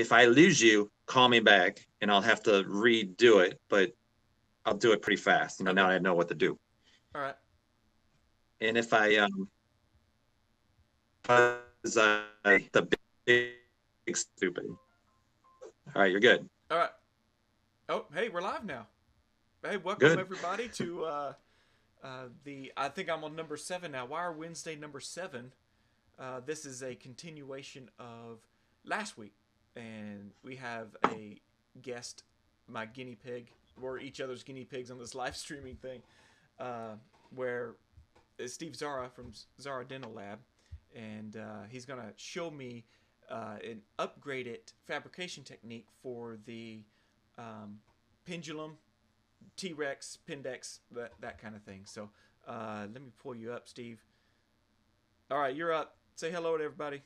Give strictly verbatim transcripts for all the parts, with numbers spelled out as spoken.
if I lose you, call me back and I'll have to redo it, but I'll do it pretty fast. You know, now I know what to do. All right. And if I, um, because I, the big, big stupid. All right, you're good. All right. Oh, hey, we're live now. Hey, welcome good. everybody to uh, uh, the, I think I'm on number seven now. Wire Wednesday number seven. Uh, this is a continuation of last week. And we have a guest, my guinea pig. We're each other's guinea pigs on this live streaming thing, uh, where Steve Szara from Szara Dental Lab, and uh, he's going to show me uh, an upgraded fabrication technique for the um, pendulum, T-Rex, pendex, that, that kind of thing. So uh, let me pull you up, Steve. All right, you're up. Say hello to everybody.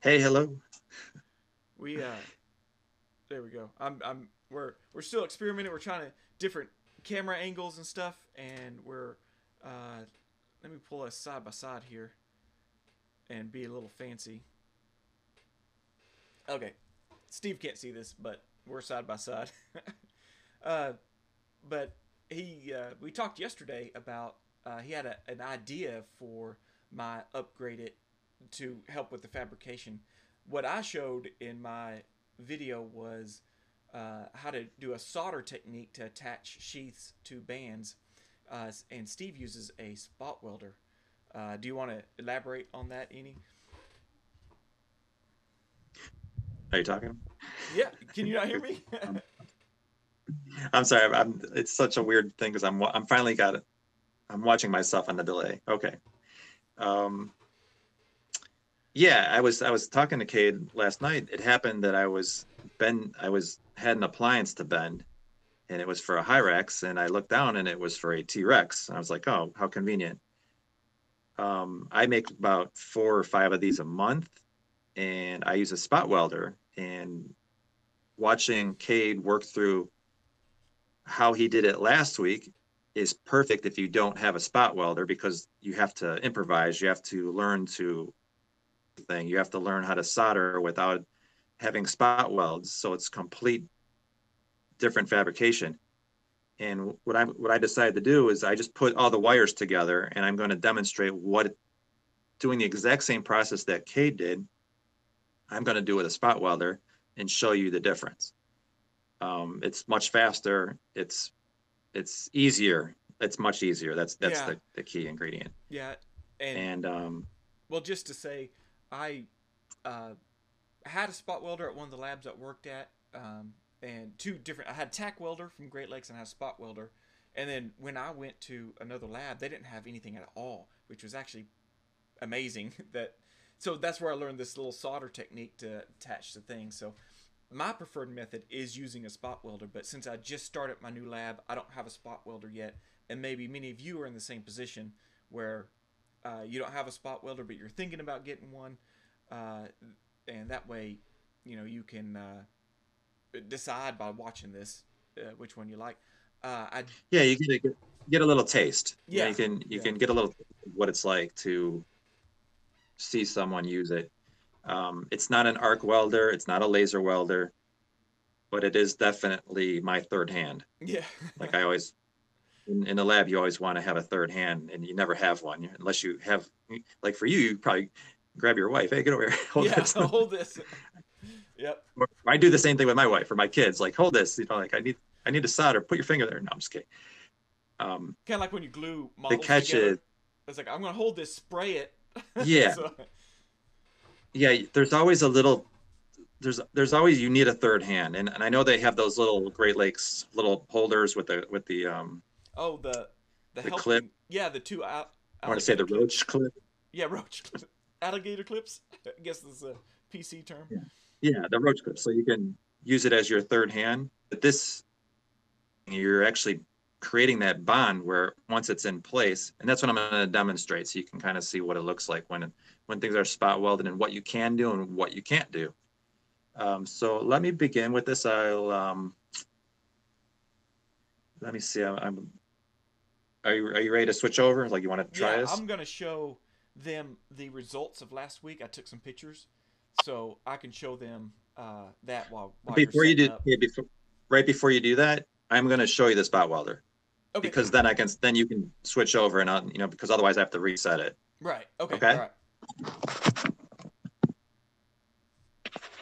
Hey, hello. We uh, there we go. I'm I'm we're we're still experimenting. We're trying to different camera angles and stuff, and we're uh, let me pull us side by side here and be a little fancy. Okay, Steve can't see this, but we're side by side. uh, but he uh, we talked yesterday about uh, he had a, an idea for my upgraded to help with the fabrication. What I showed in my video was uh, how to do a solder technique to attach sheaths to bands, uh, and Steve uses a spot welder. Uh, do you want to elaborate on that any? Are you talking? Yeah. Can you not hear me? I'm sorry. I'm, it's such a weird thing because I'm I'm finally got it. I'm watching myself on the delay. Okay. Um, Yeah, I was I was talking to Cade last night. It happened that I was bend I was had an appliance to bend, and it was for a Hyrax, and I looked down and it was for a T-Rex. I was like, oh, how convenient. Um, I make about four or five of these a month, and I use a spot welder. And watching Cade work through how he did it last week is perfect if you don't have a spot welder, because you have to improvise. You have to learn to thing you have to learn how to solder without having spot welds, so it's complete different fabrication. And what I what I decided to do is I just put all the wires together, and I'm going to demonstrate what doing the exact same process that Cade did, I'm going to do with a spot welder and show you the difference. Um, it's much faster, it's it's easier, it's much easier. That's that's yeah. the, the key ingredient. Yeah. And, and um well, just to say, I uh, had a spot welder at one of the labs I worked at, um, and two different. I had a tack welder from Great Lakes and I had a spot welder. And then when I went to another lab, they didn't have anything at all, which was actually amazing. That so that's where I learned this little solder technique to attach the thing. So my preferred method is using a spot welder, but since I just started my new lab, I don't have a spot welder yet, and maybe many of you are in the same position where Uh, you don't have a spot welder, but you're thinking about getting one, uh, and that way, you know, you can uh, decide by watching this uh, which one you like. Uh, I, yeah, you get a, get a little taste. Yeah, yeah you can you yeah. can get a little taste of what it's like to see someone use it. Um, it's not an arc welder, it's not a laser welder, but it is definitely my third hand. Yeah, like I always. In, in the lab, you always want to have a third hand, and you never have one unless you have, like for you, you probably grab your wife. Hey, get over here. Hold yeah, this. hold this. Yep. Or I do the same thing with my wife or my kids. Like, hold this. You know, like I need, I need to solder. Put your finger there. No, I'm just kidding. Um, kind of like when you glue models together. The catch is, it's like I'm gonna hold this, spray it. Yeah. so. Yeah. There's always a little. There's there's always you need a third hand, and and I know they have those little Great Lakes little holders with the with the um. Oh, the the, the clip. Yeah, the two. Al I want to say the roach clip. Yeah, roach clip. Alligator clips. I guess this is a P C term. Yeah. yeah, the roach clip. So you can use it as your third hand. But this, you're actually creating that bond where once it's in place, and that's what I'm going to demonstrate, so you can kind of see what it looks like when when things are spot welded and what you can do and what you can't do. Um, so let me begin with this. I'll um, let me see. I'm. I'm Are you, are you ready to switch over? Like you want to try yeah, this? I'm going to show them the results of last week. I took some pictures. so I can show them uh, that while, while before you do yeah, before, right before you do that, I'm going to show you the spot welder. Okay. Because then I can then you can switch over and I'll, you know because otherwise I have to reset it. Right. Okay. Okay. All right.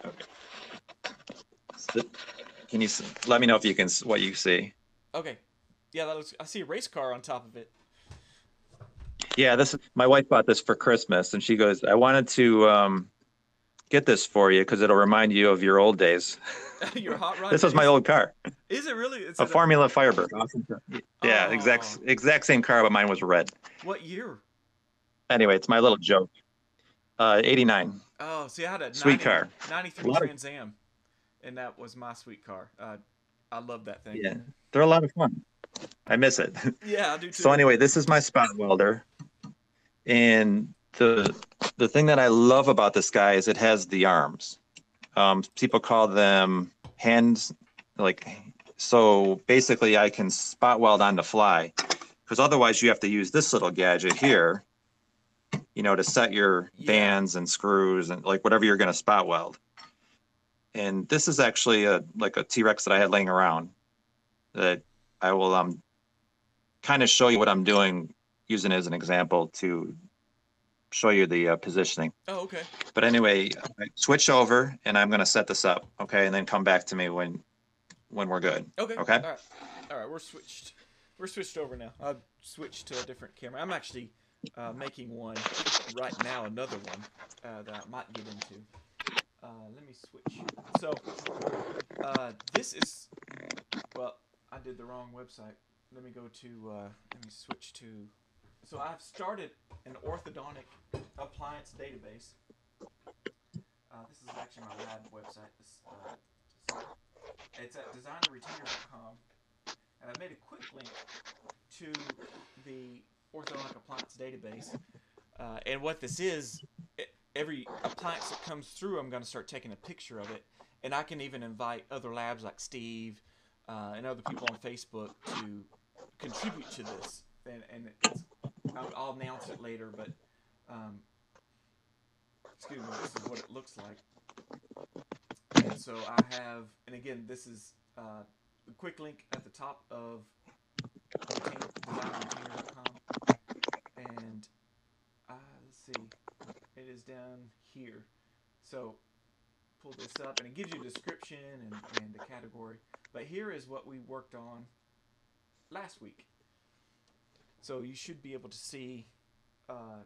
Okay. So, can you let me know if you can what you see? Okay. Yeah, that looks, I see a race car on top of it. Yeah, this my wife bought this for Christmas, and she goes, "I wanted to um, get this for you because it'll remind you of your old days." Your hot rod. This was my old car. Is it really? It's a, a Formula Firebird. Awesome car. Yeah, oh. exact exact same car, but mine was red. What year? Anyway, it's my little joke. Uh, eighty-nine. Oh, see, I had a sweet ninety, car, ninety-three Trans Am, and that was my sweet car. Uh, I love that thing. Yeah, they're a lot of fun. I miss it. Yeah, I do too. So anyway, this is my spot welder. And the the thing that I love about this guy is it has the arms. Um, people call them hands. Like, so basically I can spot weld on the fly, because otherwise you have to use this little gadget here, you know, to set your yeah. bands and screws and like whatever you're going to spot weld. And this is actually a like a T-Rex that I had laying around that I will um, kind of show you what I'm doing, using it as an example to show you the uh, positioning. Oh, okay. But anyway, I switch over, and I'm going to set this up, okay, and then come back to me when when we're good. Okay. Okay. All right. All right. We're switched. We're switched over now. I've switched to a different camera. I'm actually uh, making one right now, another one uh, that I might get into. Uh, let me switch. So uh, this is, well, I did the wrong website. Let me go to, uh, let me switch to, so I've started an orthodontic appliance database. Uh, this is actually my lab website. This, uh, it's at designer retainer dot com, and I've made a quick link to the orthodontic appliance database. Uh, and what this is, it, every appliance that comes through, I'm going to start taking a picture of it, and I can even invite other labs like Steve, Uh, and other people on Facebook to contribute to this, and, and it's, I'll, I'll announce it later. But um, excuse me, this is what it looks like. And so I have, and again, this is uh, a quick link at the top of designer retainer dot com, and uh, let's see, it is down here. So pull this up, and it gives you a description and, and the category. But here is what we worked on last week. So you should be able to see uh,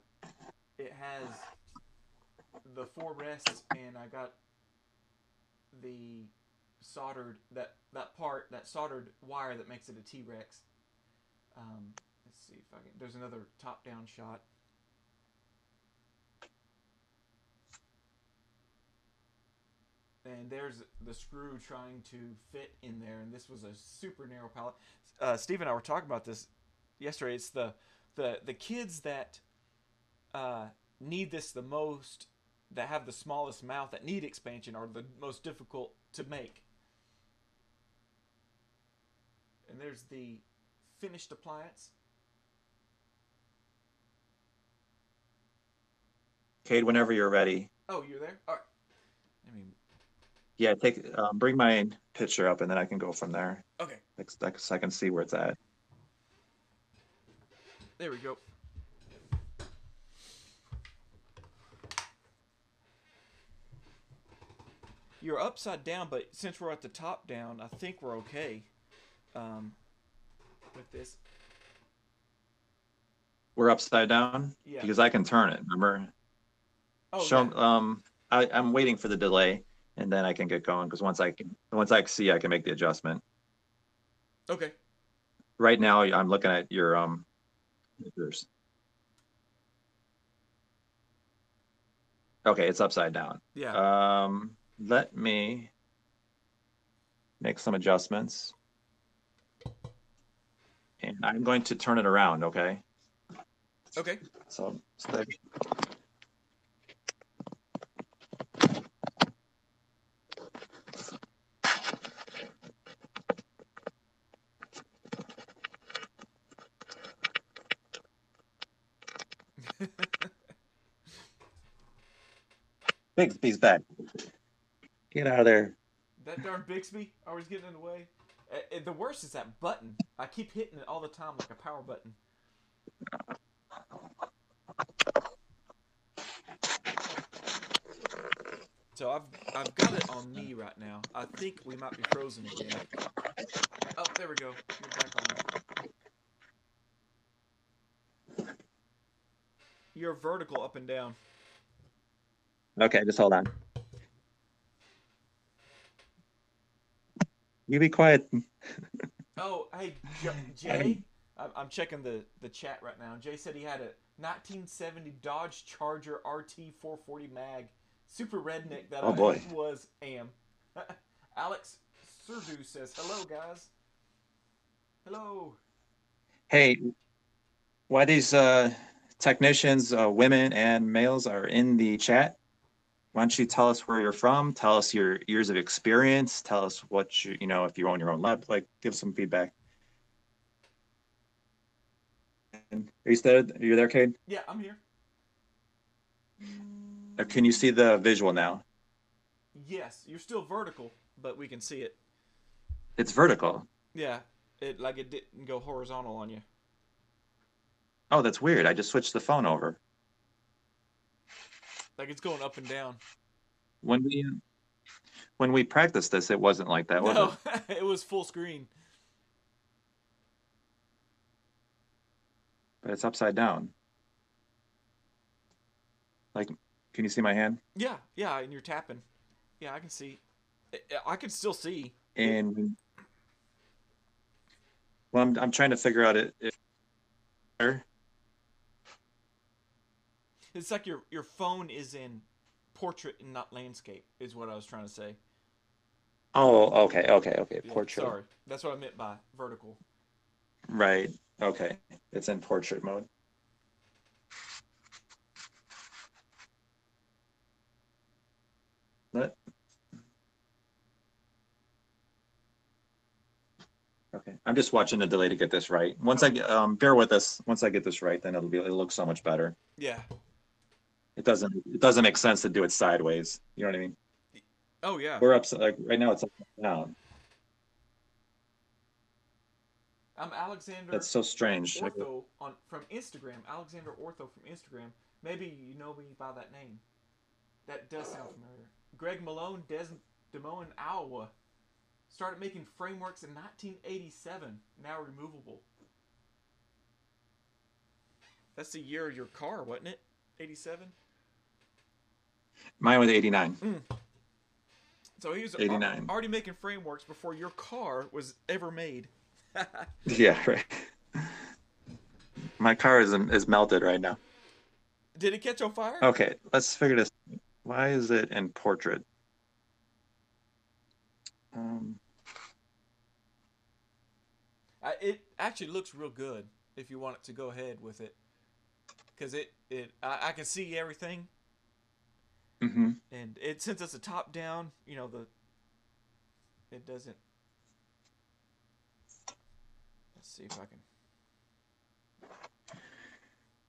it has the four rests, and I got the soldered, that, that part, that soldered wire that makes it a T-Rex. Um, let's see if I can, there's another top-down shot. And there's the screw trying to fit in there, and this was a super narrow palette. Uh, Steve and I were talking about this yesterday. It's the the the kids that uh, need this the most, that have the smallest mouth, that need expansion, are the most difficult to make. And there's the finished appliance. Cade, whenever you're ready. Oh, you're there? All right. I mean. Yeah, take um, bring my picture up, and then I can go from there. Okay. Like, so I can see where it's at. There we go. You're upside down, but since we're at the top down, I think we're okay um, with this. We're upside down? Yeah. Because I can turn it, remember? Oh, Show, yeah. um, I, I'm waiting for the delay. And then I can get going, because once I can, once I see, I can make the adjustment. Okay. Right now, I'm looking at your um. pictures. Okay, it's upside down. Yeah. Um, let me make some adjustments, and I'm going to turn it around. Okay. Okay. So. so Bixby's back. Get out of there. That darn Bixby always getting in the way. Uh, the worst is that button. I keep hitting it all the time like a power button. So I've I've got it on me right now. I think we might be frozen again. Oh, there we go. You're back on me. You're vertical up and down. Okay, just hold on. You be quiet. Oh, hey, Jay. I'm checking the, the chat right now. Jay said he had a nineteen seventy Dodge Charger R T four forty Mag. Super redneck that oh, I boy. was am. Alex Surdu says, hello, guys. Hello. Hey, why these uh, technicians, uh, women and males, are in the chat? Why don't you tell us where you're from? Tell us your years of experience. Tell us what you, you know, if you own your own lab, like give some feedback. Are you still, are you there, Cade? Yeah, I'm here. Can you see the visual now? Yes, you're still vertical, but we can see it. It's vertical. Yeah, it like it didn't go horizontal on you. Oh, that's weird. I just switched the phone over. Like it's going up and down. When we when we practiced this, it wasn't like that, was no, it? No, it was full screen. But it's upside down. Like, can you see my hand? Yeah, yeah, and you're tapping. Yeah, I can see. I can still see. And well, I'm I'm trying to figure out it. If, it's like your your phone is in portrait and not landscape is what I was trying to say. Oh, okay, okay, okay. Portrait. Sorry, that's what I meant by vertical. Right. Okay, it's in portrait mode. Let. Okay, I'm just watching the delay to get this right. Once I get, um, bear with us. Once I get this right, then it'll be. It'll look so much better. Yeah. It doesn't. It doesn't make sense to do it sideways. You know what I mean? Oh yeah. We're up. Like right now, it's up and down. I'm Alexander. That's so strange. Ortho on from Instagram. Alexander Ortho from Instagram. Maybe you know me by that name. That does sound familiar. Greg Malone, Des, Des Moines, Iowa. Started making frameworks in nineteen eighty-seven. Now removable. That's the year of your car, wasn't it? eighty-seven? Mine was eighty-nine. Mm. So he was eighty-nine. Already making frameworks before your car was ever made. Yeah, right. My car is is melted right now. Did it catch on fire? Okay, let's figure this. Why is it in portrait? Um, I, it actually looks real good if you want it to go ahead with it, because it it I, I can see everything. Mm-hmm. And it since it's a top down, you know the. It doesn't. Let's see if I can.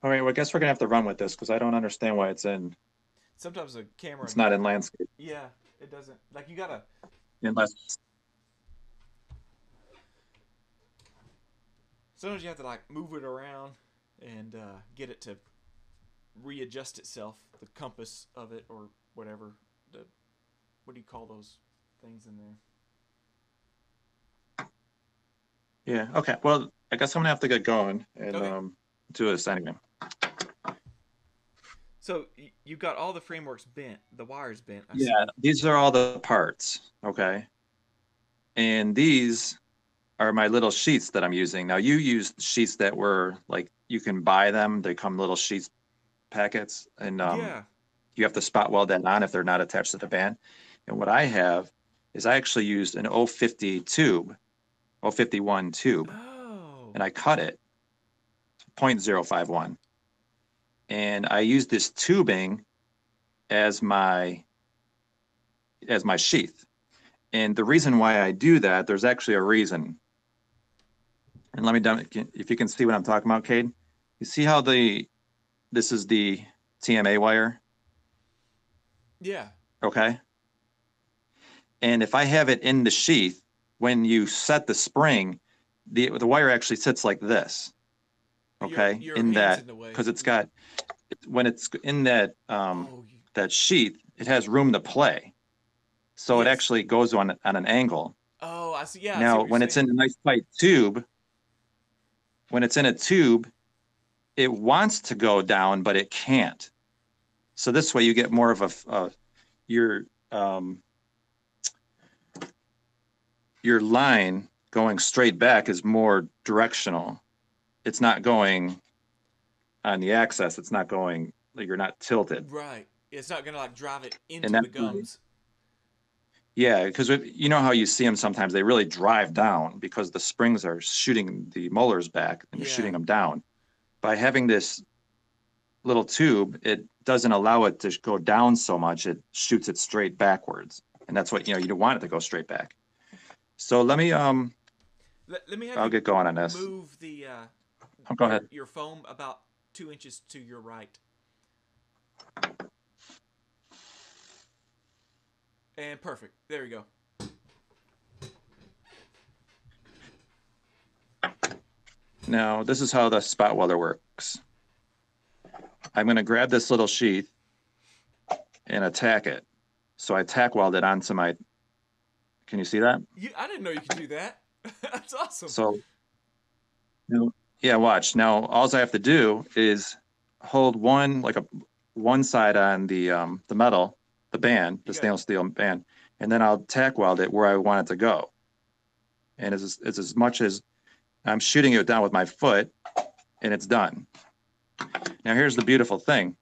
All right, well, I guess we're gonna have to run with this because I don't understand why it's in. Sometimes the camera. It's not in landscape. Yeah, it doesn't. Like you gotta. Unless. Sometimes you have to like move it around and uh, get it to readjust itself, the compass of it or whatever. The what do you call those things in there? Yeah. Okay. Well, I guess I'm gonna have to get going and okay. um, do this anyway. So you've got all the frameworks bent, the wires bent. I yeah. See. These are all the parts. Okay. And these are my little sheets that I'm using. Now you use sheets that were like you can buy them. They come little sheets packets, and um, yeah. you have to spot weld that on if they're not attached to the band. And what I have is I actually used an oh fifty tube. oh fifty-one tube, oh. and I cut it point zero five one, and I used this tubing as my as my sheath. And the reason why I do that, there's actually a reason. And let me dumb it, if you can see what I'm talking about, Cade. You see how the this is the T M A wire? Yeah. Okay. And if I have it in the sheath, when you set the spring, the the wire actually sits like this. Okay. Your, your in that, because it's got, when it's in that um, oh, you... that sheath, it has room to play. So yes. It actually goes on on an angle. Oh, I see. Yeah. Now, see when it's saying. in a nice tight tube, when it's in a tube, it wants to go down, but it can't. So this way, you get more of a uh, your um, your line going straight back is more directional. It's not going on the axis. It's not going, like, you're not tilted. Right. It's not going to like drive it into the gums. Yeah, because you know how you see them sometimes, they really drive down because the springs are shooting the molars back and yeah. shooting them down. By having this little tube, it doesn't allow it to go down so much. It shoots it straight backwards. And that's what, you know, you don't want it to go straight back. So let me, um, let, let me have I'll get going on this. Move the, uh, oh, go your, ahead. your foam about two inches to your right. And perfect. There we go. Now, this is how the spot welder works. I'm going to grab this little sheath and attack it. So I tack weld it onto my... Can you see that? You, I didn't know you could do that. That's awesome. So, yeah, watch. Now, all I have to do is hold one, like a one side on the um, the metal, the band, the stainless steel band, and then I'll tack weld it where I want it to go. And it's, it's as much as I'm shooting it down with my foot, and it's done. Now, here's the beautiful thing.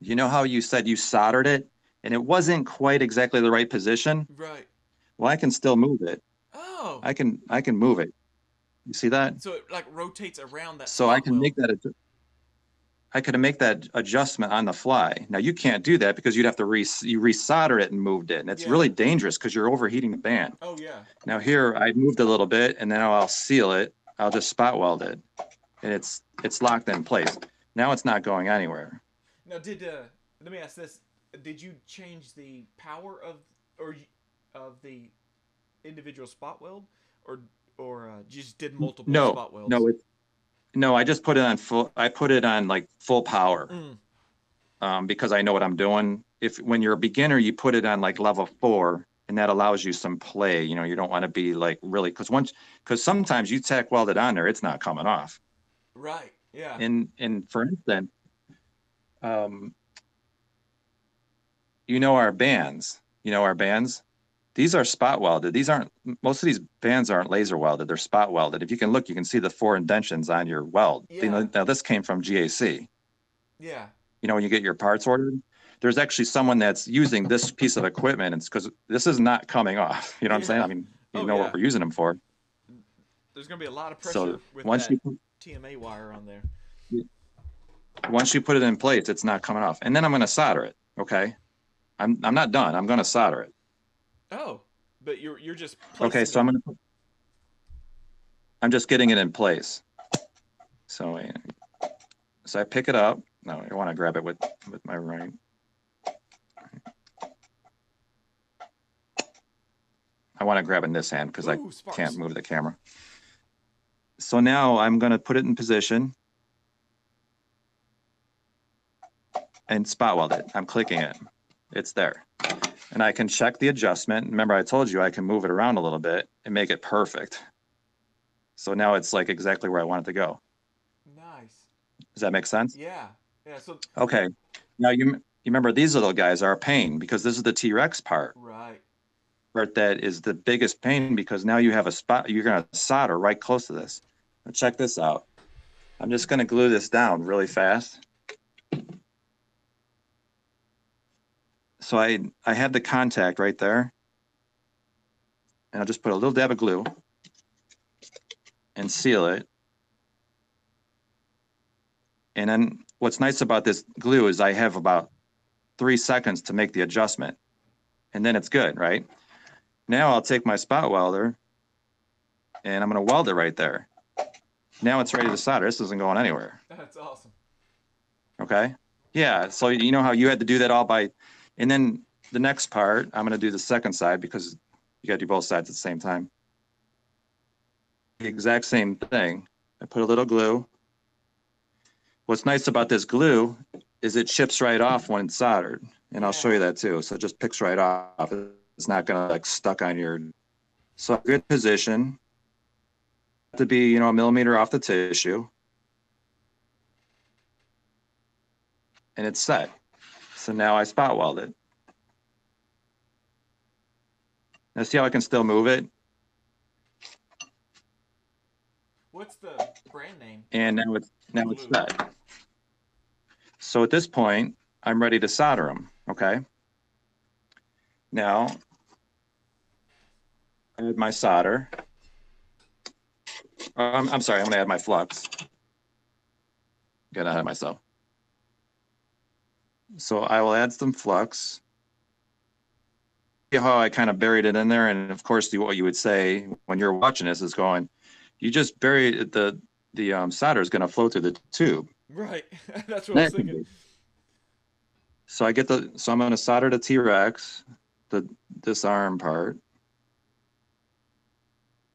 You know how you said you soldered it, and it wasn't quite exactly the right position? Right. Well, I can still move it. Oh. I can, I can move it. You see that? So it, like, rotates around that. So I can wheel. make that... A, I could make that adjustment on the fly. Now you can't do that because you'd have to re you resolder it and moved it, and it's yeah. really dangerous because you're overheating the band. Oh yeah. Now here I moved a little bit, and now I'll seal it. I'll just spot weld it, and it's it's locked in place. Now it's not going anywhere. Now did uh, let me ask this: did you change the power of or of the individual spot weld, or or uh, you just did multiple no, spot welds? No, no. No, I just put it on full. I put it on like full power, mm. um, because I know what I'm doing. If when you're a beginner, you put it on like level four, and that allows you some play. You know, you don't want to be like really because once because sometimes you tack weld it on there, it's not coming off. Right. Yeah. And and for instance, um, you know our bands. You know our bands. These are spot welded. These aren't, most of these bands aren't laser welded. They're spot welded. If you can look, you can see the four indentions on your weld. Yeah. Now this came from G A C. Yeah. You know, when you get your parts ordered, there's actually someone that's using this piece of equipment. It's because this is not coming off. You know what yeah. I'm saying? I mean, you oh, know yeah. what we're using them for. There's going to be a lot of pressure so with once that you, T M A wire on there. Once you put it in place, it's not coming off. And then I'm going to solder it. Okay. I'm, I'm not done. I'm going to solder it. Oh, but you're you're just okay. So it. I'm gonna. Put, I'm just getting it in place. So, so I pick it up. No, I want to grab it with with my right. I want to grab it in this hand because I sparse. can't move the camera. So now I'm gonna put it in position and spot weld it. I'm clicking it. It's there. And I can check the adjustment. Remember, I told you I can move it around a little bit and make it perfect. So now it's like exactly where I want it to go. Nice. Does that make sense? Yeah. Yeah. So okay. Now you, you remember these little guys are a pain because this is the T-Rex part. Right. Right. That is the biggest pain because now you have a spot. You're gonna solder right close to this. Now check this out. I'm just gonna glue this down really fast. So I, I have the contact right there, and I'll just put a little dab of glue and seal it. And then what's nice about this glue is I have about three seconds to make the adjustment, and then it's good, right? Now I'll take my spot welder, and I'm going to weld it right there. Now it's ready to solder. This isn't going anywhere. That's awesome. Okay? Yeah, so you know how you had to do that all by And then the next part, I'm going to do the second side because you got to do both sides at the same time. The exact same thing. I put a little glue. What's nice about this glue is it chips right off when it's soldered. And I'll show you that too. So it just picks right off. It's not going to like stuck on your, so good position to be, you know, a millimeter off the tissue. And it's set. So now I spot weld it. Now see how I can still move it? What's the brand name? And now it's, now it's set. So at this point, I'm ready to solder them, okay? Now, I add my solder. Um, I'm sorry, I'm gonna add my flux. Gotta add myself. So I will add some flux. See how I kind of buried it in there, and of course, the, what you would say when you're watching this is going, you just buried the the um, solder is gonna flow through the tube. Right, that's what I was thinking. So I get the, so I'm gonna solder the T-Rex, the this arm part.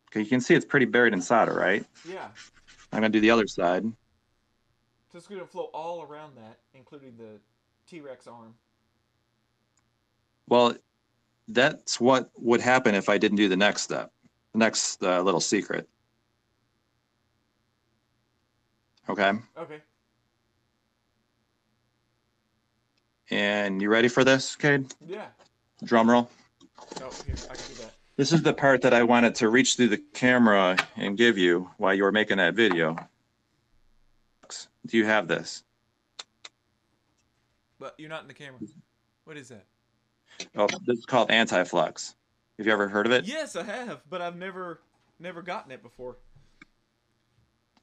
Okay, you can see it's pretty buried in solder, right? Yeah. I'm gonna do the other side. So it's gonna flow all around that, including the T-Rex arm. Well, that's what would happen if I didn't do the next step, the next uh, little secret. Okay? Okay. And you ready for this, Cade? Yeah. Drum roll. Oh, here, I can do that. This is the part that I wanted to reach through the camera and give you while you were making that video. Do you have this? But you're not in the camera. What is that? Oh, this is called anti-flux. Have you ever heard of it? Yes, I have, but I've never, never gotten it before.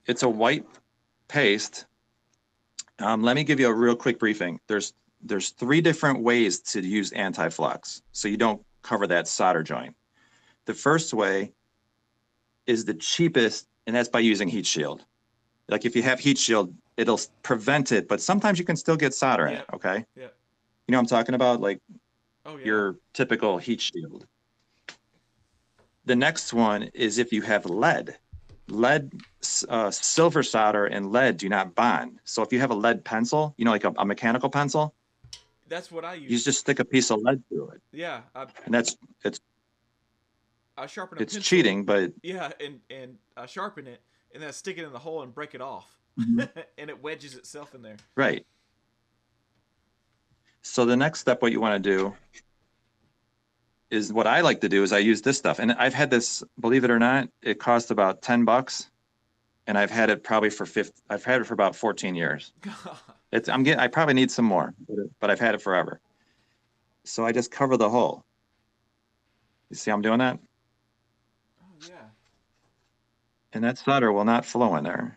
It's a white paste. Um, let me give you a real quick briefing. There's, there's three different ways to use anti-flux, so you don't cover that solder joint. The first way is the cheapest, and that's by using heat shield. Like if you have heat shield, it'll prevent it, but sometimes you can still get solder in yeah. it, okay? Yeah. You know what I'm talking about? Like oh, yeah. your typical heat shield. The next one is if you have lead. Lead, uh, silver solder and lead do not bond. So if you have a lead pencil, you know, like a, a mechanical pencil. That's what I use. You just stick a piece of lead through it. Yeah. I... And that's, it's, I sharpen a it's pencil. Cheating, but yeah, and and I sharpen it, and then I stick it in the hole and break it off, mm-hmm. and it wedges itself in there. Right. So the next step, what you want to do, is what I like to do is I use this stuff, and I've had this. Believe it or not, it cost about ten bucks, and I've had it probably for fifty. I've had it for about fourteen years. it's I'm getting. I probably need some more, but I've had it forever. So I just cover the hole. You see, how I'm doing that. And that solder will not flow in there.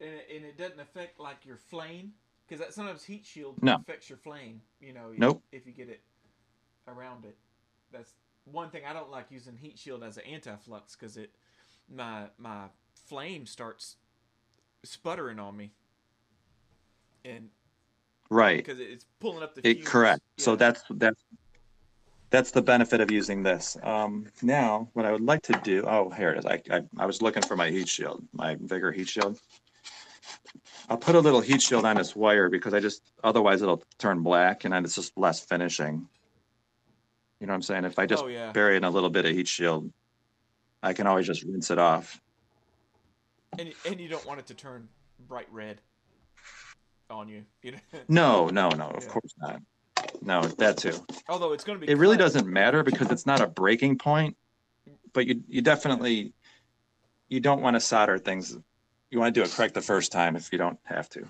And it, and it doesn't affect like your flame? Because sometimes heat shield no. affects your flame, you know, nope. if, if you get it around it. That's one thing I don't like using heat shield as an anti-flux because it my my flame starts sputtering on me. And right, because it's pulling up the fumes. It, correct. Yeah. So that's that's that's the benefit of using this. Um, now, what I would like to do. Oh, here it is. I, I I was looking for my heat shield, my Vigor heat shield. I'll put a little heat shield on this wire because I just otherwise it'll turn black and then it's just less finishing. You know what I'm saying? If I just oh, yeah. bury in a little bit of heat shield, I can always just rinse it off. And and you don't want it to turn bright red. On you, you know? no, no, no. Of yeah. course not. No, that too. Although it's going to be. It really doesn't matter because it's not a breaking point. But you, you definitely, you don't want to solder things. You want to do it correct the first time if you don't have to.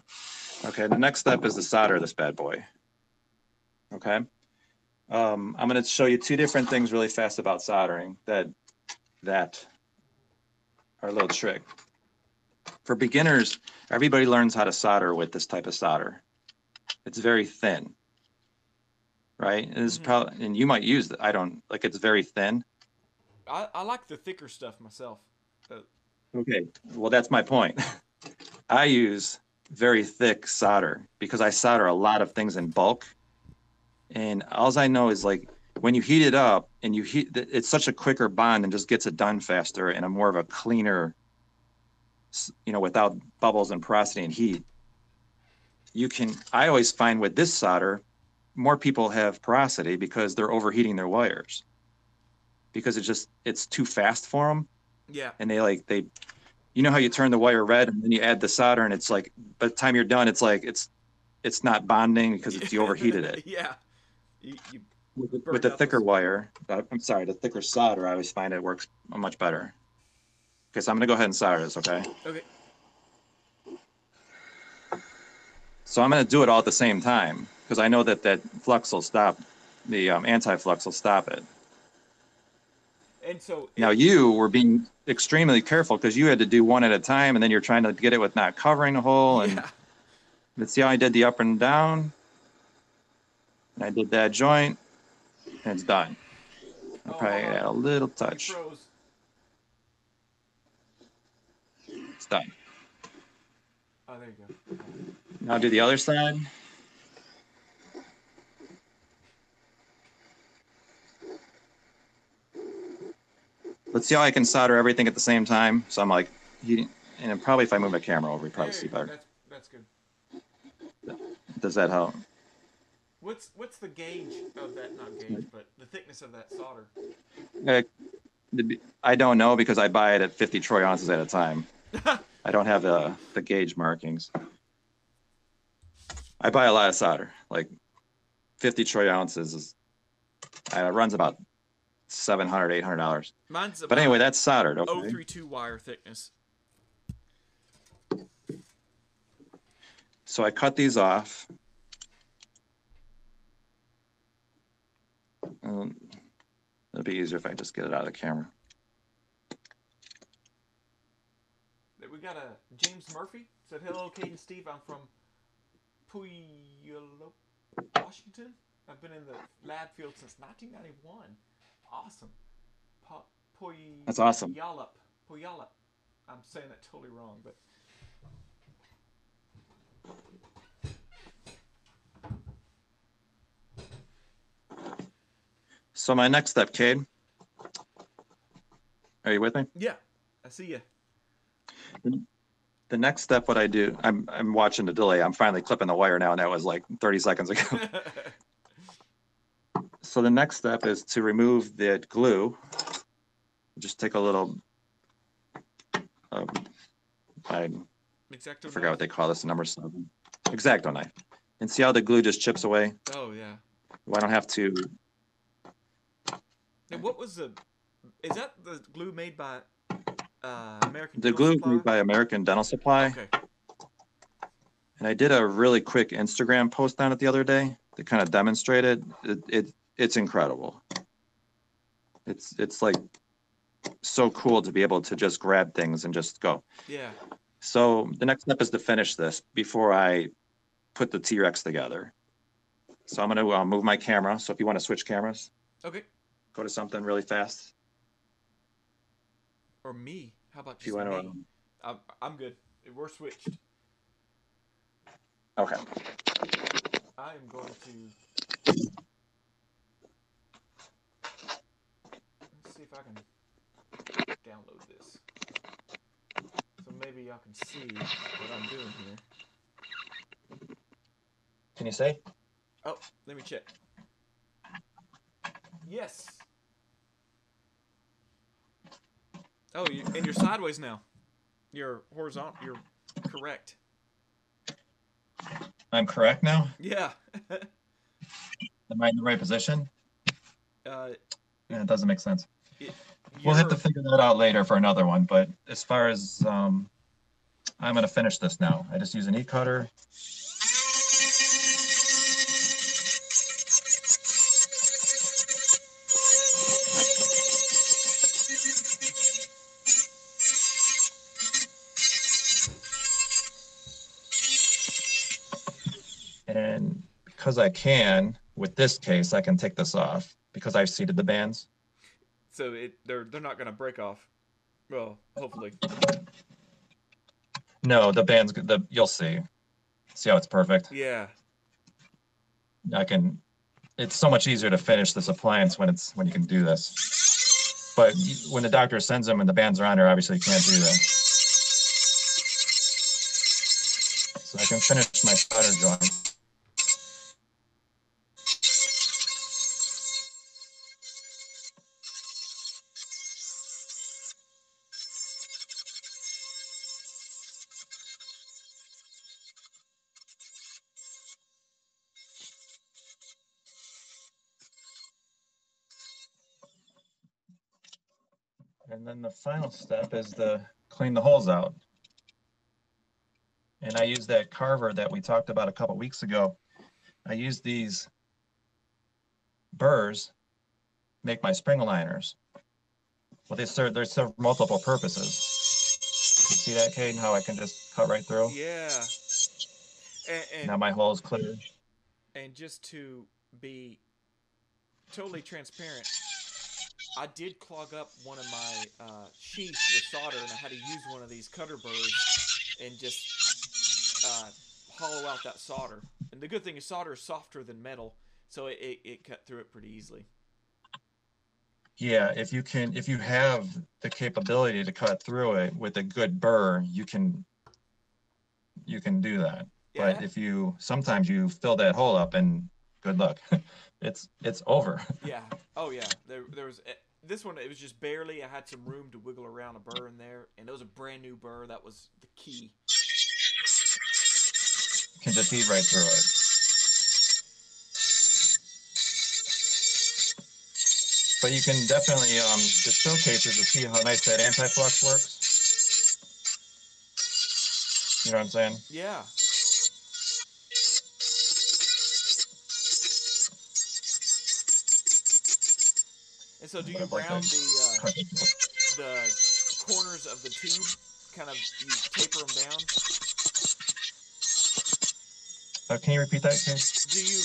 Okay. The next step is to solder this bad boy. Okay. Um, I'm going to show you two different things really fast about soldering that, that are a little trick. For beginners, everybody learns how to solder with this type of solder. It's very thin, right? And, this mm-hmm. is probably, and you might use it. I don't, like it's very thin. I, I like the thicker stuff myself. Uh, Okay, well, that's my point. I use very thick solder because I solder a lot of things in bulk. And all I know is, like, when you heat it up and you heat, it's such a quicker bond and just gets it done faster and a more of a cleaner, you know, without bubbles and porosity and heat. You can, I always find with this solder, more people have porosity because they're overheating their wires because it's just, it's too fast for them. Yeah. And they like, they, you know how you turn the wire red and then you add the solder and it's like, by the time you're done, it's like, it's, it's not bonding because it's, you overheated it. Yeah. You, you with with the thicker the... wire, I'm sorry, the thicker solder, I always find it works much better. Okay, so I'm gonna go ahead and solder this, okay? Okay. So I'm gonna do it all at the same time because I know that that flux will stop, the um, anti-flux will stop it. And so now you were being extremely careful because you had to do one at a time, and then you're trying to get it with not covering the hole. And yeah. Let's see how I did the up and down. And I did that joint, and it's done. I probably oh, add a little touch. It's done. Oh, there you go. Now do the other side. Let's see how I can solder everything at the same time. So I'm like, and probably if I move my camera over, you probably there see better. That's, that's good. Does that help? What's what's the gauge of that? Not gauge, but the thickness of that solder. Uh, I don't know because I buy it at fifty troy ounces at a time. I don't have the the gauge markings. I buy a lot of solder, like fifty troy ounces. Is, uh, it runs about seven hundred, eight hundred dollars. Mine's about, but anyway, that's soldered. Okay. oh three two wire thickness. So I cut these off. Um, it'll be easier if I just get it out of the camera. We got a James Murphy said, "Hello, Kate and Steve. I'm from Puyallup, Washington. I've been in the lab field since nineteen ninety-one. Awesome. Puyallup. That's awesome. Puyallup. Puyallup. I'm saying that totally wrong, but." So my next step, Cade, are you with me? Yeah, I see you. The next step, what I do, I'm, I'm watching the delay. I'm finally clipping the wire now, and that was like thirty seconds ago. So the next step is to remove the glue. Just take a little, um, I Exacto forgot knife. What they call this, number seven. Exacto knife. And see how the glue just chips away? Oh, yeah. Well, I don't have to. And what was the, is that the glue made by uh, American the Dental glue Supply? Made by American Dental Supply. Okay. And I did a really quick Instagram post on it the other day that kind of demonstrated it. It, it it's incredible. It's, it's like so cool to be able to just grab things and just go. Yeah. So the next step is to finish this before I put the T-Rex together. So I'm going to uh, move my camera. So if you want to switch cameras. Okay. Go to something really fast. Or me? How about just you me? Wanna... I'm, I'm good. We're switched. Okay. I am going to. Let's see if I can download this. So maybe y'all can see what I'm doing here. Can you see? Oh, let me check. Yes. Oh, you, and you're sideways now. You're horizontal. You're correct. I'm correct now? Yeah. Am I in the right position? Uh, yeah, it doesn't make sense. It, we'll have to figure that out later for another one. But as far as um, I'm going to finish this now. I just use an e-cutter. Because I can, with this case, I can take this off because I've seated the bands. So it, they're they're not going to break off. Well, hopefully. No, the band's the you'll see. See how it's perfect? Yeah. I can. It's so much easier to finish this appliance when it's when you can do this. But when the doctor sends them and the bands are on there, obviously you can't do that. So I can finish my shutter joint. And then the final step is to clean the holes out. And I used that carver that we talked about a couple weeks ago. I used these burrs, make my spring aligners. Well, they serve, they serve multiple purposes. You see that, Caden, how I can just cut right through? Yeah. And, and now my hole is clear. And just to be totally transparent, I did clog up one of my uh, sheaths with solder, and I had to use one of these cutter burrs and just uh, hollow out that solder. And the good thing is solder is softer than metal, so it, it, it cut through it pretty easily. Yeah, if you can, if you have the capability to cut through it with a good burr, you can you can do that. Yeah. But if you sometimes you fill that hole up and good luck. It's it's over. Yeah. Oh yeah. There there was this one. It was just barely. I had some room to wiggle around a burr in there, and it was a brand new burr. That was the key. You can just eat right through it. But you can definitely um just showcases to see how nice that anti-flux works. You know what I'm saying? Yeah. And so do you round the, uh, the corners of the tube, kind of you taper them down? Uh, can you repeat that, please? Do you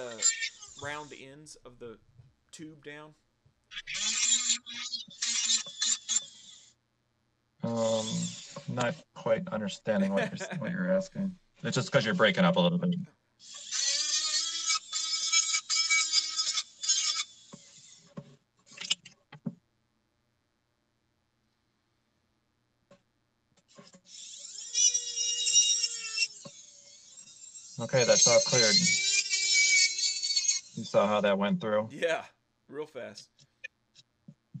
uh, taper the round ends of the tube down? Um, not quite understanding what you're, what you're asking. It's just because you're breaking up a little bit. Okay, that's all cleared. You saw how that went through? Yeah, real fast.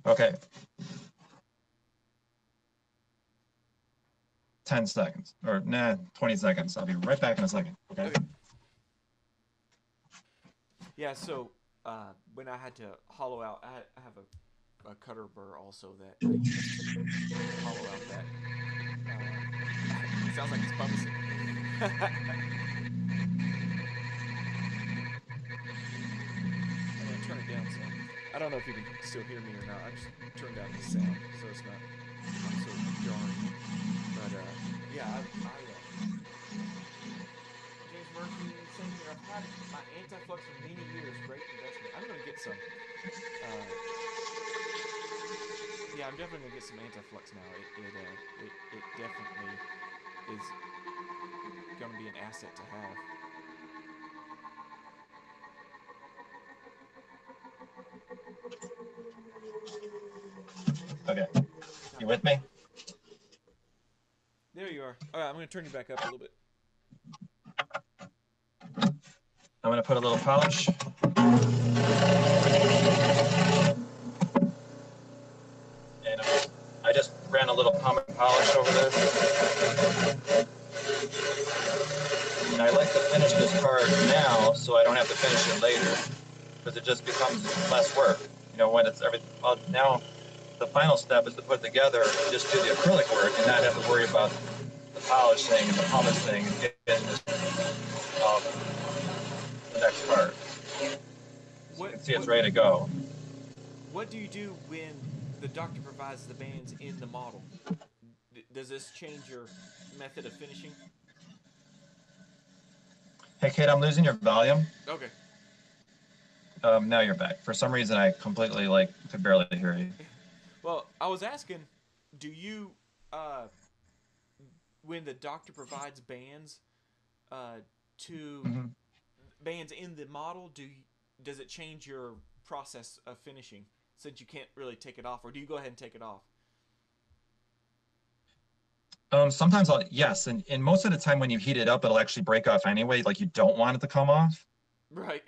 Okay. ten seconds, or nah, twenty seconds. I'll be right back in a second, okay? okay. Yeah, so uh, when I had to hollow out, I, I have a, a cutter burr also that I hollow out that. Uh, sounds like it's promising. I don't know if you can still hear me or not. I just turned down the sound, so it's not so jarring. But, uh, yeah, I, I uh, James Murphy says that I've had my anti-flux for many years, great investment. I'm going to get some. Uh, yeah, I'm definitely going to get some anti-flux now. It, it, uh, it, it definitely is going to be an asset to have. Okay, you with me? There you are. All right, I'm going to turn you back up a little bit. I'm going to put a little polish. And uh, I just ran a little pump polish over this. And I like to finish this part now so I don't have to finish it later, because it just becomes less work. You know, when it's everything, well, now the final step is to put together and just do the acrylic work and not have to worry about the polish thing and the pumice thing and getting this, um, the next part. So you can see it's ready to go. What do you do when the doctor provides the bands in the model? Does this change your method of finishing? Hey, Kate, I'm losing your volume. Okay. Um, now you're back. For some reason, I completely like could barely hear you. Well, I was asking, do you, uh, when the doctor provides bands uh, to mm-hmm. bands in the model, do you, does it change your process of finishing since you can't really take it off, or do you go ahead and take it off? Um, sometimes I'll, yes. And, and most of the time when you heat it up, it'll actually break off anyway. Like you don't want it to come off. Right.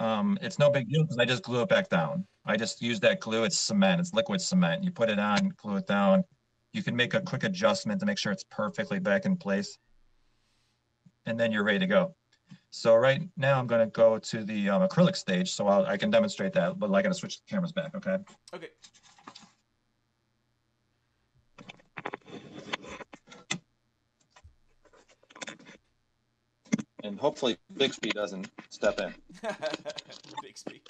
Um, it's no big deal because I just glue it back down. I just use that glue. It's cement. It's liquid cement. You put it on, glue it down. You can make a quick adjustment to make sure it's perfectly back in place. And then you're ready to go. So right now I'm going to go to the um, acrylic stage. So I'll, I can demonstrate that, but I got to switch the cameras back. Okay. Okay. And hopefully Bixby doesn't step in. Bixby.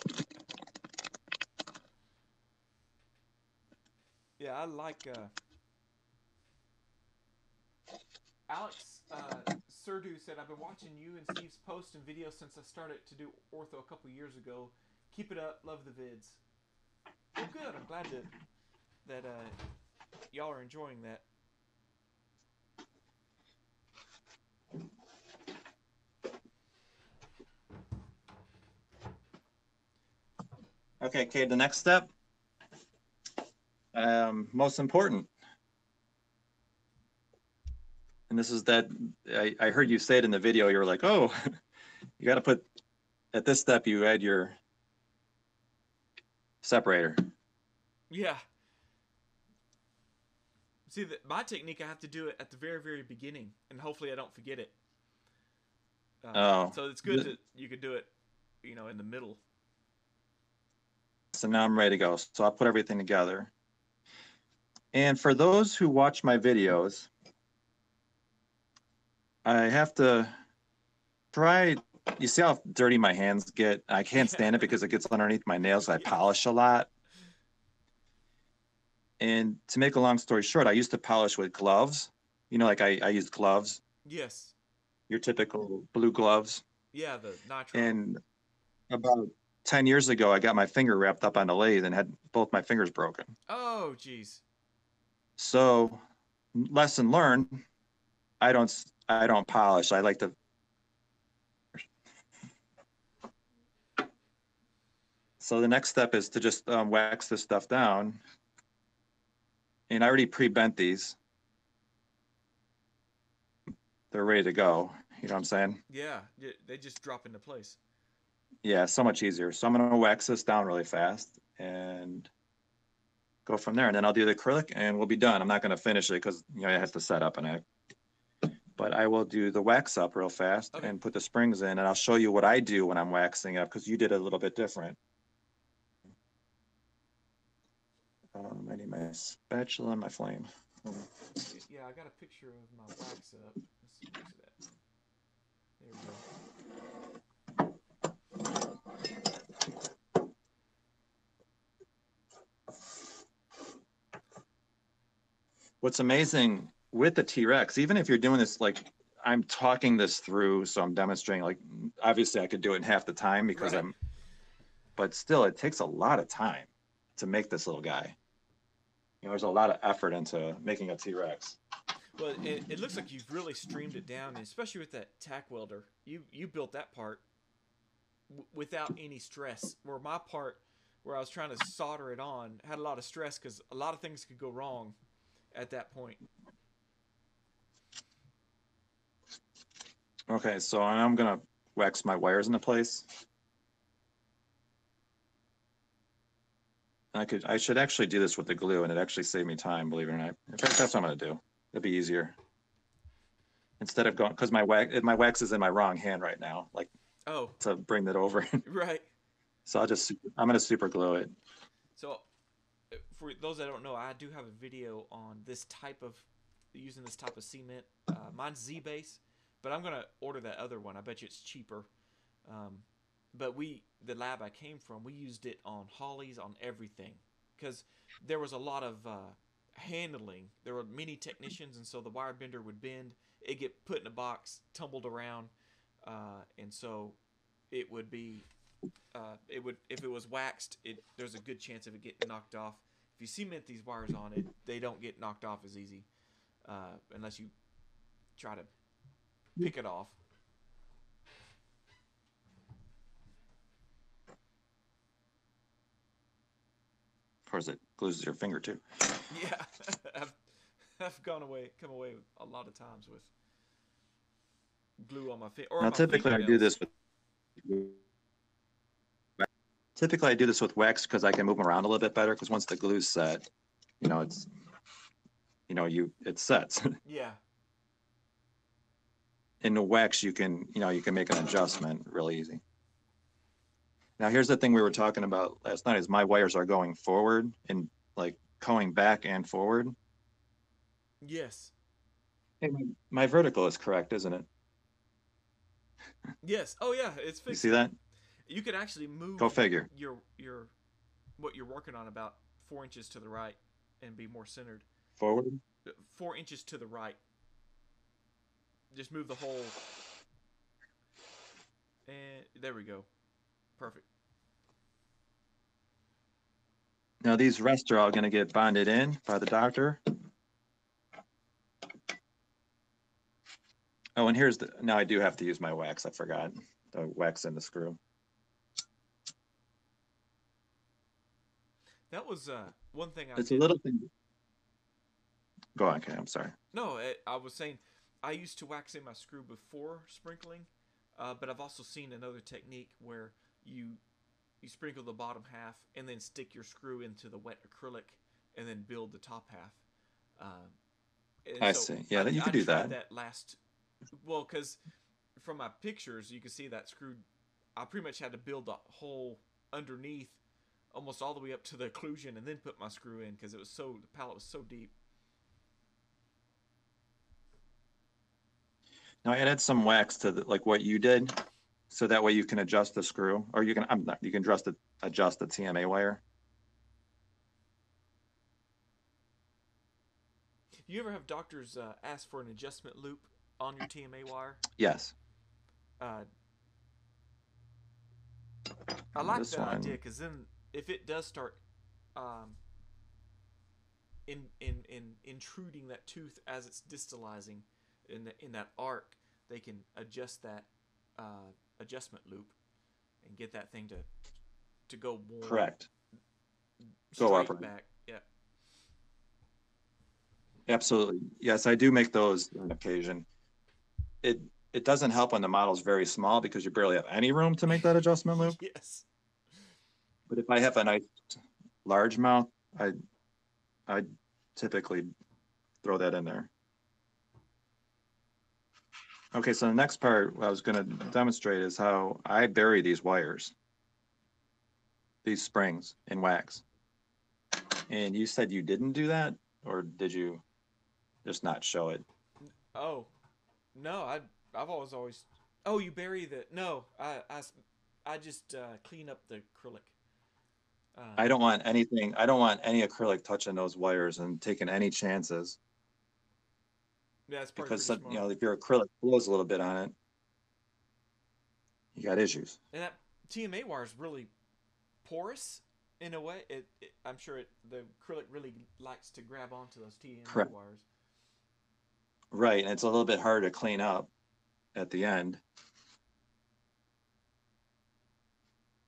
Yeah, I like uh, Alex uh, Serdu said, I've been watching you and Steve's posts and videos since I started to do ortho a couple years ago. Keep it up. Love the vids. Well, good. I'm glad to, that uh, y'all are enjoying that. Okay, Cade, the next step, um, most important, and this is that, I, I heard you say it in the video, you were like, oh, you got to put, at this step, you add your separator. Yeah. See, the, my technique, I have to do it at the very, very beginning, and hopefully I don't forget it. Uh, oh. So it's good that you could do it, you know, in the middle. So now I'm ready to go. So I'll put everything together. And for those who watch my videos, I have to try, you see how dirty my hands get? I can't stand it because it gets underneath my nails. I polish a lot. And to make a long story short, I used to polish with gloves. You know, like I, I used gloves. Yes. Your typical blue gloves. Yeah, the nitrile. And about ten years ago, I got my finger wrapped up on a lathe and had both my fingers broken. Oh, geez. So lesson learned, I don't, I don't polish. I like to. So the next step is to just um, wax this stuff down. And I already pre-bent these. They're ready to go. You know what I'm saying? Yeah. They just drop into place. Yeah, so much easier. So I'm going to wax this down really fast and go from there. And then I'll do the acrylic and we'll be done. I'm not going to finish it because, you know, it has to set up. and I. But I will do the wax up real fast okay. and put the springs in. And I'll show you what I do when I'm waxing up because you did a little bit different. Um, I need my spatula and my flame. Yeah, I got a picture of my wax up. Let's see what's that. There we go. What's amazing with the T-Rex, even if you're doing this, like I'm talking this through, so I'm demonstrating, like obviously I could do it in half the time because right. I'm, but still it takes a lot of time to make this little guy. You know, there's a lot of effort into making a T-Rex. Well, it, it looks like you've really streamed it down, especially with that tack welder. You, you built that part without any stress, where my part where I was trying to solder it on had a lot of stress because a lot of things could go wrong at that point. Okay, so I'm gonna wax my wires into place. I could, I should actually do this with the glue, and it actually saved me time, believe it or not. In fact, that's what I'm gonna do. It'll be easier instead of going, because my wax, my wax is in my wrong hand right now. Like, oh, to bring that over. Right. So I'll just, I'm gonna super glue it. So, for those that don't know, I do have a video on this type of, using this type of cement. Uh, mine's Z-Base, but I'm going to order that other one. I bet you it's cheaper. Um, but we, the lab I came from, we used it on Hollies, on everything. Because there was a lot of uh, handling. There were many technicians, and so the wire bender would bend. It'd get put in a box, tumbled around. Uh, and so it would be, uh, it would if it was waxed, it, there's a good chance of it getting knocked off. If you cement these wires on it, they don't get knocked off as easy, uh, unless you try to pick it off. Of course, it glues your finger too. Yeah, I've, I've gone away, come away a lot of times with glue on my fi- or now, my typically fingernails. I do this with. Typically, I do this with wax because I can move them around a little bit better. Because once the glue's set, you know it's, you know you it sets. Yeah. In the wax, you can you know you can make an adjustment really easy. Now here's the thing we were talking about last night: is my wires are going forward and like going back and forward. Yes. Hey, my, my vertical is correct, isn't it? Yes. Oh yeah, it's fixed. You see that? You could actually move Go figure. your your what you're working on about four inches to the right and be more centered. Forward? Four inches to the right. Just move the whole. And there we go. Perfect. Now these rests are all going to get bonded in by the doctor. Oh, and here's the, now I do have to use my wax. I forgot the wax and the screw. That was uh, one thing I It's did. a little thing. Go on, okay, I'm sorry. No, it, I was saying I used to wax in my screw before sprinkling, uh, but I've also seen another technique where you you sprinkle the bottom half and then stick your screw into the wet acrylic and then build the top half. Um, I so see. Yeah, I, you I, could I do that. that last, well, because from my pictures, you can see that screw, I pretty much had to build the hole underneath almost all the way up to the occlusion and then put my screw in because it was so, the palate was so deep. Now I added some wax to the, like what you did, so that way you can adjust the screw, or you can I'm not you can adjust the adjust the T M A wire. You ever have doctors uh, ask for an adjustment loop on your T M A wire? Yes. Uh, I like that one. idea because then. If it does start um, in, in in intruding that tooth as it's distalizing in the, in that arc, they can adjust that uh, adjustment loop and get that thing to to go more correct. Go up back, yeah. Absolutely, yes, I do make those on occasion. It it doesn't help when the model's very small because you barely have any room to make that adjustment loop. Yes. But if I have a nice large mouth, I I typically throw that in there. Okay, so the next part I was gonna demonstrate is how I bury these wires, these springs in wax. And you said you didn't do that, or did you just not show it? Oh, no, I, I've always, always, oh, you bury the, no, I, I, I just uh, clean up the acrylic. I don't want anything. I don't want any acrylic touching those wires and taking any chances. Yeah, it's because some, you know if your acrylic blows a little bit on it, you got issues. And that T M A wire is really porous in a way. It, it I'm sure it the acrylic really likes to grab onto those T M A Correct. wires. Right, and it's a little bit harder to clean up at the end.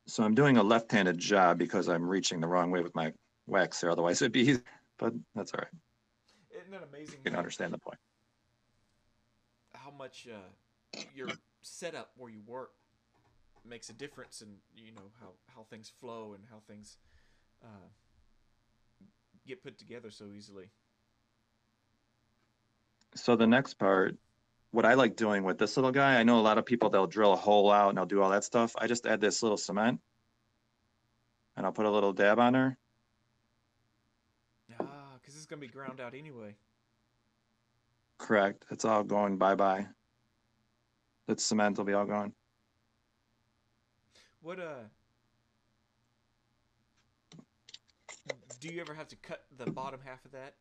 So I'm doing a left-handed job because I'm reaching the wrong way with my wax there. Otherwise, it'd be easy, but that's all right. Isn't that amazing? You can understand the point. How much uh, your setup where you work makes a difference, and you know how how things flow and how things uh, get put together so easily. So the next part. What I like doing with this little guy, I know a lot of people, they'll drill a hole out and they'll do all that stuff. I just add this little cement and I'll put a little dab on there. Ah, because it's going to be ground out anyway. Correct. It's all going bye-bye. That cement will be all gone. What, uh, do you ever have to cut the bottom half of that,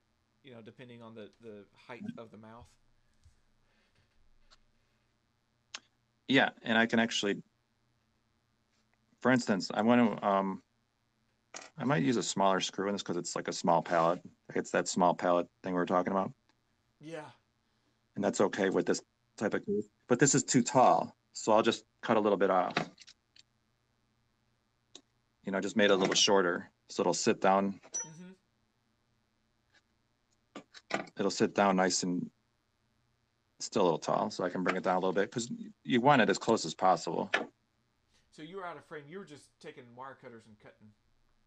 you know, depending on the, the height of the mouth? Yeah, and I can actually, for instance, I want to um, I might use a smaller screw in this because it's like a small pallet. It's that small pallet thing we were talking about. Yeah. And that's okay with this type of tooth. But this is too tall, so I'll just cut a little bit off. You know, just made it a little shorter, so it'll sit down. Mm-hmm. It'll sit down nice and still a little tall, so I can bring it down a little bit because you want it as close as possible. So you were out of frame. You were just taking wire cutters and cutting,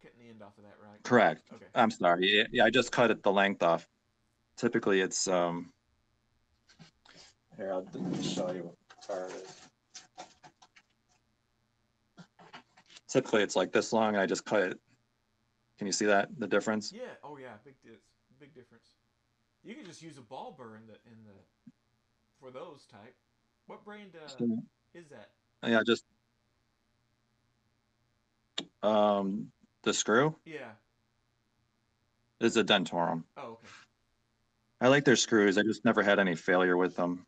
cutting the end off of that, right? Correct. Okay. I'm sorry. Yeah, yeah, I just cut it the length off. Typically, it's um. Here, I'll show you what part it is. Typically, it's like this long, and I just cut it. Can you see that the difference? Yeah. Oh yeah, big big difference. You can just use a ball burr in the in the for those type. What brand uh, is that? Yeah, just. Um, the screw? Yeah. It's a Dentaurum. Oh, okay. I like their screws. I just never had any failure with them.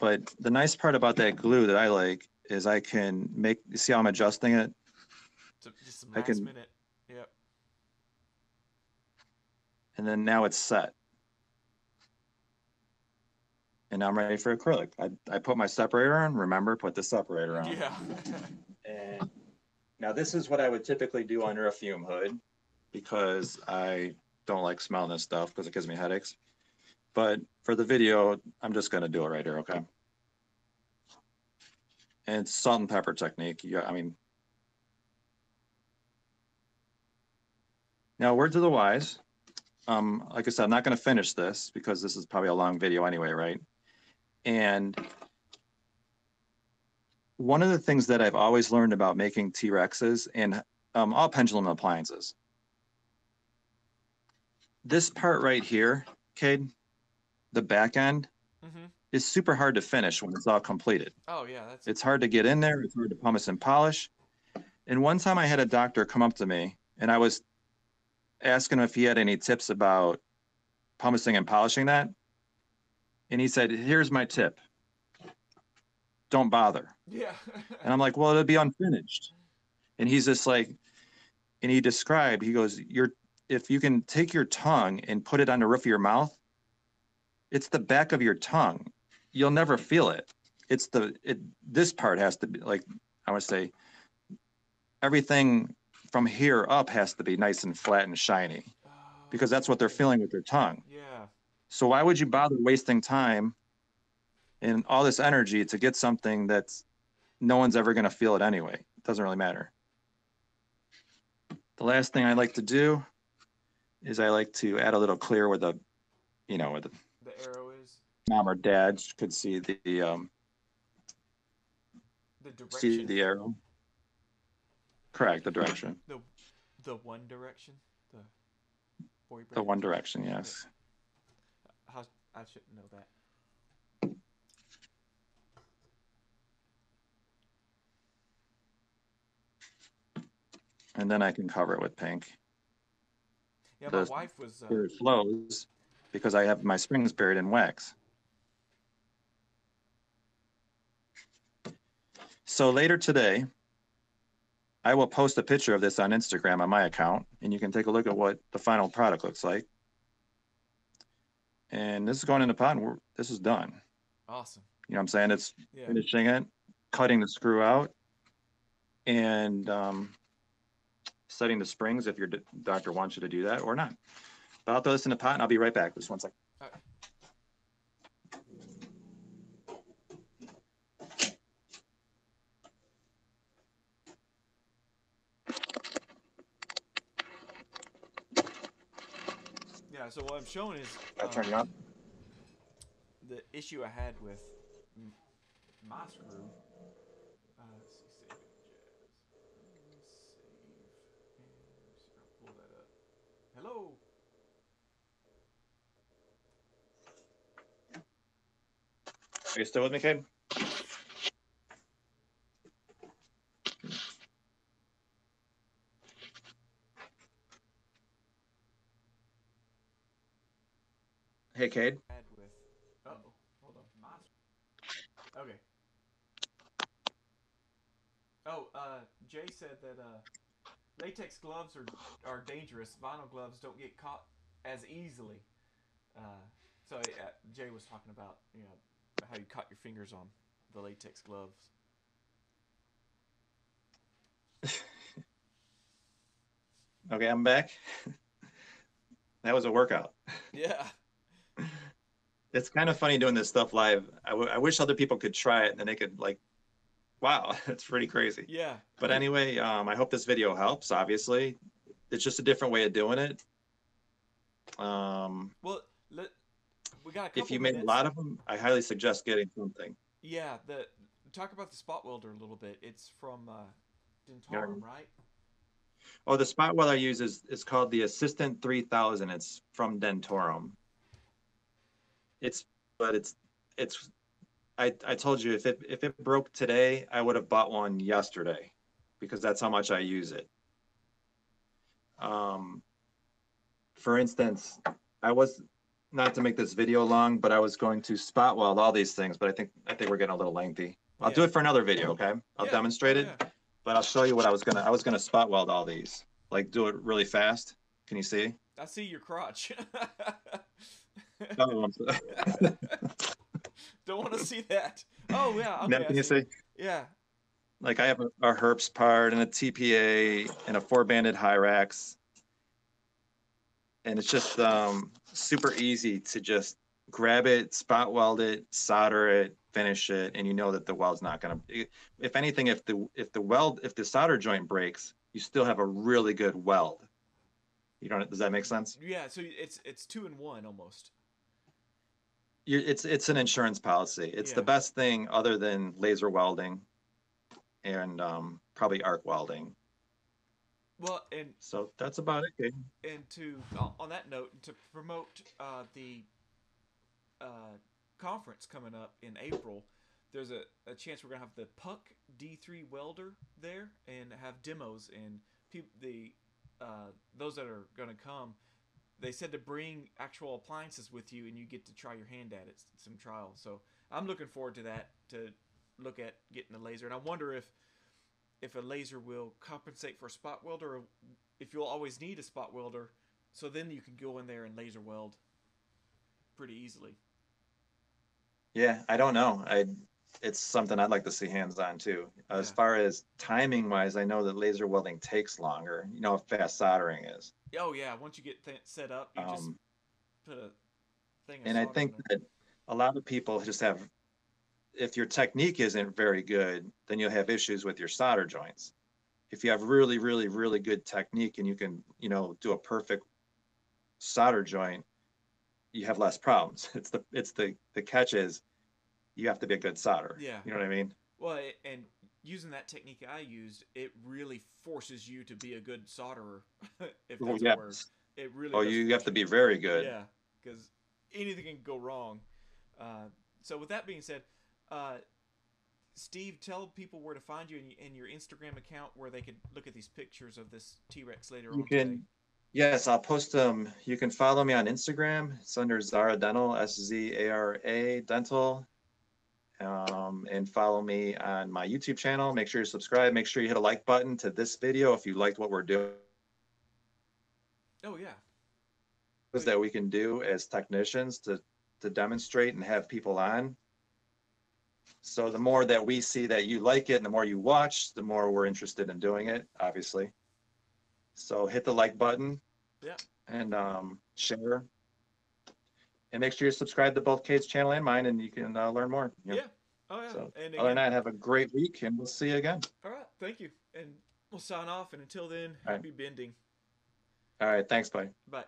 But the nice part about that glue that I like is I can make, you see how I'm adjusting it? It's a, just a I can, minute. Yep. And then now it's set. And now I'm ready for acrylic. I, I put my separator on. Remember, put the separator on. Yeah. And now this is what I would typically do under a fume hood because I don't like smelling this stuff because it gives me headaches. But for the video, I'm just going to do it right here, okay? And it's salt and pepper technique. Yeah, I mean. Now, word to the wise. Um, like I said, I'm not going to finish this because this is probably a long video anyway, right? And one of the things that I've always learned about making T-Rexes and um, all pendulum appliances, this part right here, Cade, the back end, mm-hmm. is super hard to finish when it's all completed. Oh yeah, that's it's hard to get in there. It's hard to pumice and polish. And one time I had a doctor come up to me, and I was asking him if he had any tips about pumicing and polishing that. And he said, here's my tip. Don't bother. Yeah. And I'm like, well, it'll be unfinished. And he's just like, and he described, he goes, you're, if you can take your tongue and put it on the roof of your mouth, it's the back of your tongue. You'll never feel it. It's the, it, this part has to be like, I would say everything from here up has to be nice and flat and shiny oh, because that's what they're feeling with their tongue. Yeah. So why would you bother wasting time and all this energy to get something that's no one's ever going to feel it anyway? It doesn't really matter. The last thing I like to do is I like to add a little clear where the, you know, where the, the arrow is. Mom or dad could see the, um, the direction. See the arrow. Correct, the direction. The, the one direction? The, boy the one direction, yes. How, I shouldn't know that. And then I can cover it with pink. Yeah, the, my wife was... Uh... It flows because I have my springs buried in wax. So later today... I will post a picture of this on Instagram on my account, and you can take a look at what the final product looks like. And this is going in the pot, and we're, this is done. Awesome. You know what I'm saying? It's yeah. finishing it, cutting the screw out, and um, setting the springs if your doctor wants you to do that or not. But I'll throw this in the pot, and I'll be right back. Just one second. All right. So what I'm showing is um, on. the issue I had with my screw. Uh, let's see, save it. Save. I'll pull that up. Hello. Are you still with me, Cade? Hey, Cade. Uh oh, hold on. Okay. Oh, uh, Jay said that uh, latex gloves are are dangerous. Vinyl gloves don't get caught as easily. Uh, so uh, Jay was talking about you know how you caught your fingers on the latex gloves. Okay, I'm back. That was a workout. Yeah. It's kind of funny doing this stuff live. I, w I wish other people could try it and then they could like, wow, that's pretty crazy. Yeah. But anyway, um, I hope this video helps, obviously. It's just a different way of doing it. Um, well, let, we got a couple if you made minutes. a lot of them, I highly suggest getting something. Yeah. The, talk about the spot welder a little bit. It's from uh, Dentaurum, yeah. right? Oh, the spot welder I use is, is called the Assistant three thousand. It's from Dentaurum. It's, but it's, it's, I, I told you if it, if it broke today, I would have bought one yesterday because that's how much I use it. Um, for instance, I was, not to make this video long, but I was going to spot weld all these things, but I think, I think we're getting a little lengthy. I'll yeah. do it for another video. Okay. I'll yeah. demonstrate it, yeah. but I'll show you what I was going to, I was going to spot weld all these, like do it really fast. Can you see? I see your crotch. Oh, I'm sorry. Don't want to see that. Oh yeah. Okay, now can you see? see? Yeah. Like I have a, a Herbst part and a T P A and a four-banded Hyrax, and it's just um, super easy to just grab it, spot weld it, solder it, finish it, and you know that the weld's not going to. If anything, if the if the weld if the solder joint breaks, you still have a really good weld. You don't. Does that make sense? Yeah. So it's it's two in one almost. You're, it's it's an insurance policy. It's yeah. the best thing other than laser welding, and um, probably arc welding. Well, and so that's about it. And to on that note, to promote uh, the uh, conference coming up in April, there's a, a chance we're gonna have the Puck D three welder there and have demos and people the uh, those that are gonna come. They said to bring actual appliances with you and you get to try your hand at it, some trials. So I'm looking forward to that, to look at getting a laser. And I wonder if if a laser will compensate for a spot welder, or if you'll always need a spot welder, so then you can go in there and laser weld pretty easily. Yeah, I don't know. I It's something I'd like to see hands-on too. As yeah. far as timing-wise, I know that laser welding takes longer. You know how fast soldering is. Oh yeah, once you get th set up, you um, just put a thing. And I think that a lot of people just have, if your technique isn't very good, then you'll have issues with your solder joints. If you have really, really, really good technique and you can, you know, do a perfect solder joint, you have less problems. It's the it's the the catch is you have to be a good solder. Yeah, you know what I mean. Well, and using that technique I used, it really forces you to be a good solderer. If that's oh, yeah. a word. It really. Oh, you have to be very good. Yeah, because anything can go wrong. Uh, so with that being said, uh, Steve, tell people where to find you and in your Instagram account where they could look at these pictures of this T-Rex later you on. Can, today. Yes, I'll post them. You can follow me on Instagram. It's under Szara Dental, S Z A R A Dental. Um, and follow me on my YouTube channel. Make sure you subscribe. Make sure you hit a like button to this video if you liked what we're doing. Oh, yeah. Things that we can do as technicians to, to demonstrate and have people on. So the more that we see that you like it and the more you watch, the more we're interested in doing it, obviously. So hit the like button. Yeah. And um, share. And make sure you subscribe to both Kate's channel and mine, and you can uh, learn more. You know? Yeah. Oh, yeah. So, and again, other than that, have a great week, and we'll see you again. All right. Thank you. And we'll sign off. And until then, all right. Happy bending. All right. Thanks. Bye. Bye.